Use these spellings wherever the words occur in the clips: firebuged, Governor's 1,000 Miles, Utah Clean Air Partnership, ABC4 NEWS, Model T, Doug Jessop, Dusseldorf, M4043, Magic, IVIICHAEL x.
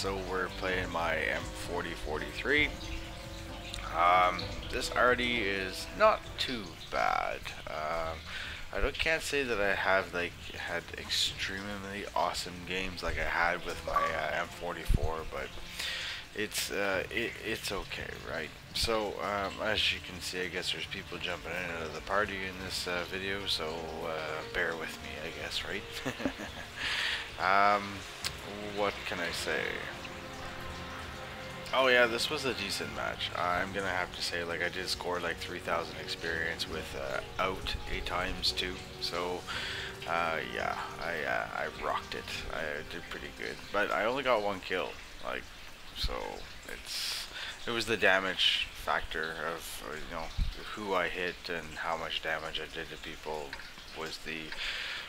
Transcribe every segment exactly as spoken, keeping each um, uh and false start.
so we're playing my M forty forty-three. Um, this R D is not too bad. Um, I don't, can't say that I have like had extremely awesome games like I had with my uh, M forty-four, but it's uh, it, it's okay, right? So um, as you can see, I guess there's people jumping in and out of the party in this uh, video, so uh, bear with me, I guess, right? um, what can I say? Oh yeah, this was a decent match. I'm gonna have to say, like, I did score like three thousand experience with uh, out a times two. So uh, yeah, I uh, I rocked it. I did pretty good, but I only got one kill. Like, so it's it was the damage factor of, you know, who I hit and how much damage I did to people was the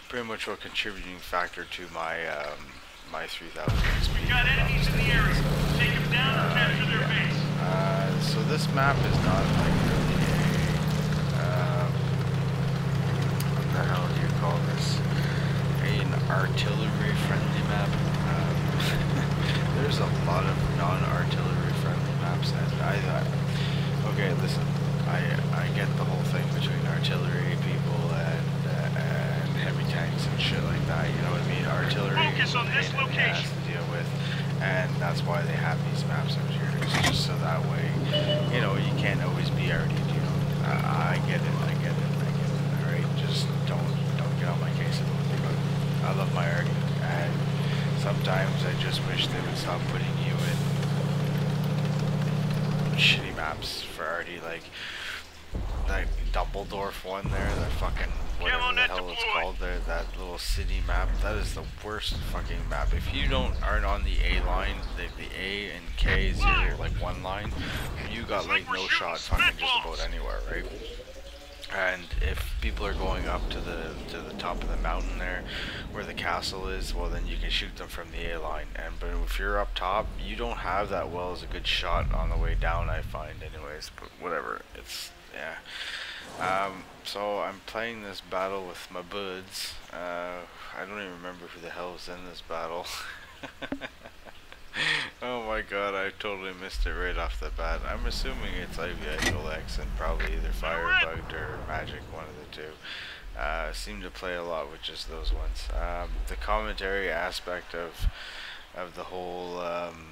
pretty much what contributing factor to my um, my three thousand experience. We got enemies in the area. Down and capture their base. Uh, so this map is not like really a, um, what the hell do you call this? An artillery friendly map. Um, there's a lot of non-artillery friendly maps, and I thought, okay, listen, I I get the whole thing between artillery people and uh, and heavy tanks and shit like that. You know what I mean? Artillery. Focus on this location. To deal with. And that's why they have these maps out here, just so that way, you know, you can't always be already, you know, I, I get it, I get it, I get it, alright, just don't, don't get on my case about it, but I love my R D, and sometimes I just wish they would stop putting you in shitty maps for R D, like, that Dusseldorf one there, that fucking, whatever the hell it's called there, that little city map, that is the worst fucking map. If you don't aren't on the A line, the, the A and K is either like one line, you got like no shot fucking just about anywhere, right? And if people are going up to the to the top of the mountain there, where the castle is, well then you can shoot them from the A line. And but if you're up top, you don't have that well as a good shot on the way down, I find, anyways. But whatever, it's yeah. Um, so I'm playing this battle with my buds. Uh, I don't even remember who the hell was in this battle. Oh my god, I totally missed it right off the bat. I'm assuming it's IVIICHAEL X and probably either Firebuged or Magic, one of the two. Uh, seem to play a lot with just those ones. Um, the commentary aspect of of the whole um,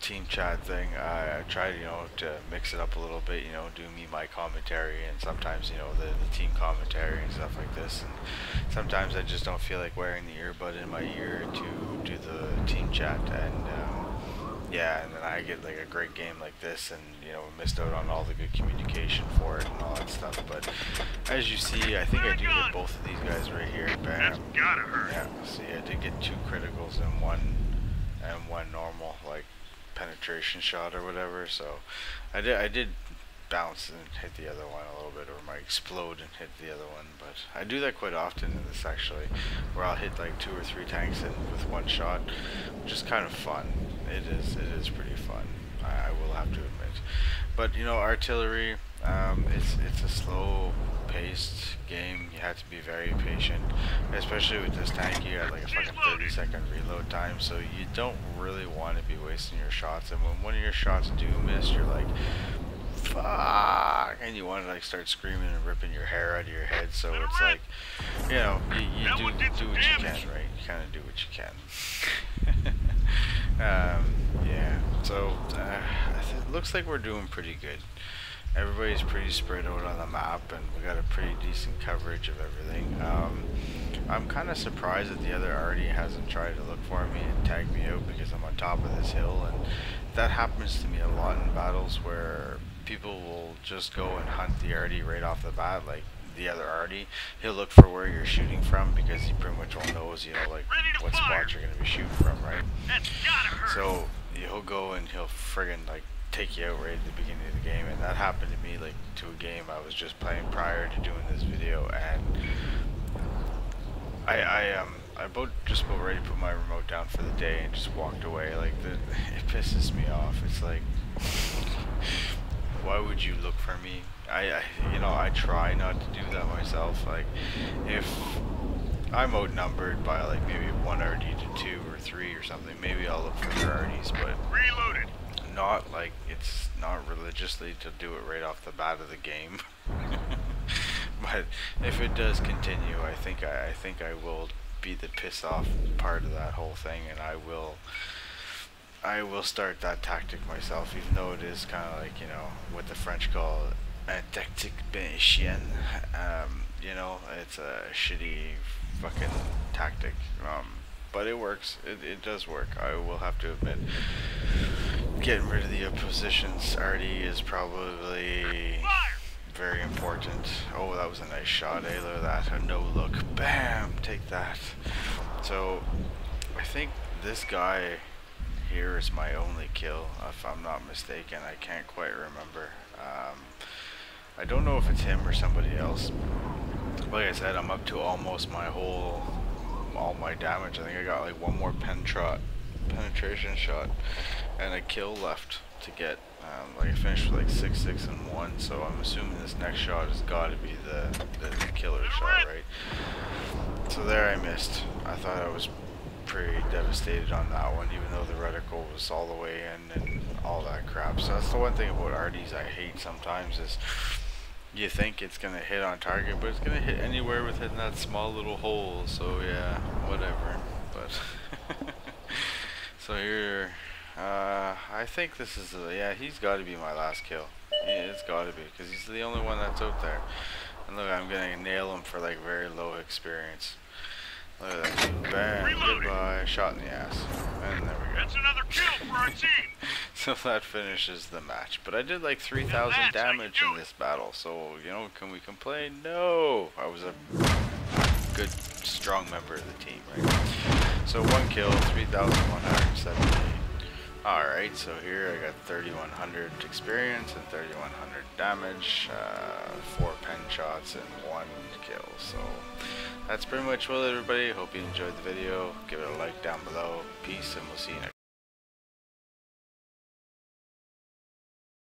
team chat thing, uh, I try, you know, to mix it up a little bit, you know, do me my commentary, and sometimes, you know, the, the team commentary and stuff like this, and sometimes I just don't feel like wearing the earbud in my ear to do the team chat, and um, yeah, and then I get like a great game like this, and you know, missed out on all the good communication for it and all that stuff. But as you see, I think I do get both of these guys right here. Bam. That's gotta hurt. Yeah, see, I did get two criticals and one and one normal, like penetration shot or whatever, so I did I did bounce and hit the other one a little bit, or might explode and hit the other one, but I do that quite often in this actually, where I'll hit like two or three tanks in with one shot, which is kind of fun. It is it is pretty fun, I, I will have to admit. But you know, artillery, um, it's it's a slow paced game. You have to be very patient, especially with this tank. You got like a fucking thirty second reload time, so you don't really want to be wasting your shots, and when one of your shots do miss, you're like fuck, and you want to like start screaming and ripping your hair out of your head. So it's like, you know, you, you do, do what you can, right? You kind of do what you can. um, yeah, so uh, it looks like we're doing pretty good. Everybody's pretty spread out on the map, and we got a pretty decent coverage of everything. Um, I'm kind of surprised that the other R D hasn't tried to look for me and tag me out, because I'm on top of this hill, and that happens to me a lot in battles where people will just go and hunt the R D right off the bat, like the other R D. He'll look for where you're shooting from, because he pretty much all knows, you know, like what spot you're going to be shooting from, right? So he'll go and he'll friggin' like take you out right at the beginning of the game, and that happened to me like to a game I was just playing prior to doing this video, and I I um I about just about ready to put my remote down for the day and just walked away. Like the, it pisses me off. It's like, why would you look for me? I, I you know, I try not to do that myself. Like if I'm outnumbered by like maybe one R D to two or three or something. Maybe I'll look for priorities, but reloaded. Not like it's not religiously to do it right off the bat of the game. But if it does continue, I think I, I think I will be the piss off part of that whole thing, and I will I will start that tactic myself, even though it is kind of like, you know, what the French call a tactique bien chienne. Um, you know, it's a shitty fucking tactic, um, but it works. It, it does work, I will have to admit. Getting rid of the opposition's R D is probably very important. Oh, that was a nice shot, eh? Look at that, a no look. Bam! Take that. So, I think this guy here is my only kill, if I'm not mistaken. I can't quite remember. Um, I don't know if it's him or somebody else. Like I said, I'm up to almost my whole, all my damage. I think I got like one more pen shot, penetration shot, and a kill left to get. Um, like I finished with like six, six, and one. So I'm assuming this next shot has got to be the, the the killer shot, right? So there, I missed. I thought I was pretty devastated on that one, even though the reticle was all the way in and all that crap. So that's the one thing about R Ds I hate sometimes is you think it's gonna hit on target, but it's gonna hit anywhere within that small little hole. So yeah, whatever. But so here, uh, I think this is the, yeah, he's got to be my last kill. Yeah, it's got to be, because he's the only one that's out there. And look, I'm gonna nail him for like very low experience. Look at that. Bam. Reloaded. Goodbye. Shot in the ass. And there we go. That's another kill for our team. So that finishes the match. But I did like three thousand damage in this battle. So, you know, can we complain? No! I was a good, strong member of the team, right? So one kill, three thousand one hundred seventy-eight. Alright, so here I got thirty-one hundred experience and thirty-one hundred damage, uh, four pen shots and one kill. So that's pretty much well, everybody. Hope you enjoyed the video. Give it a like down below. Peace, and we'll see you next time.